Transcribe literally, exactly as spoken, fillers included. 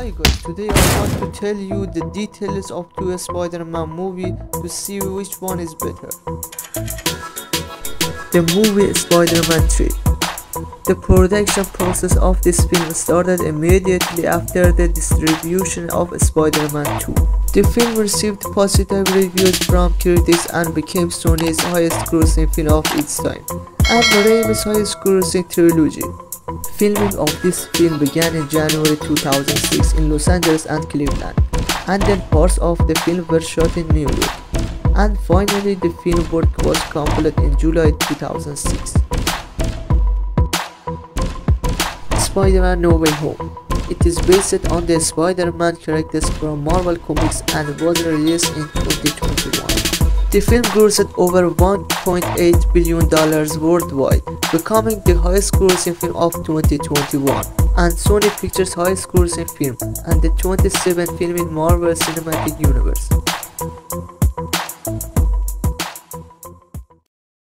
Hi guys, today I want to tell you the details of two Spider-Man movies to see which one is better. The movie Spider-Man three. The production process of this film started immediately after the distribution of Spider-Man two. The film received positive reviews from critics and became Sony's highest-grossing film of its time, and Raimi's highest-grossing trilogy. Filming of this film began in January two thousand six in Los Angeles and Cleveland, and then parts of the film were shot in New York, and finally the film work was completed in July two thousand six. Spider-Man No Way Home. It is based on the Spider-Man characters from Marvel Comics and was released in twenty twenty-one. The film grossed over one point eight billion dollars worldwide, becoming the highest-grossing film of twenty twenty-one, and Sony Pictures' highest-grossing film, and the twenty-seventh film in Marvel Cinematic Universe.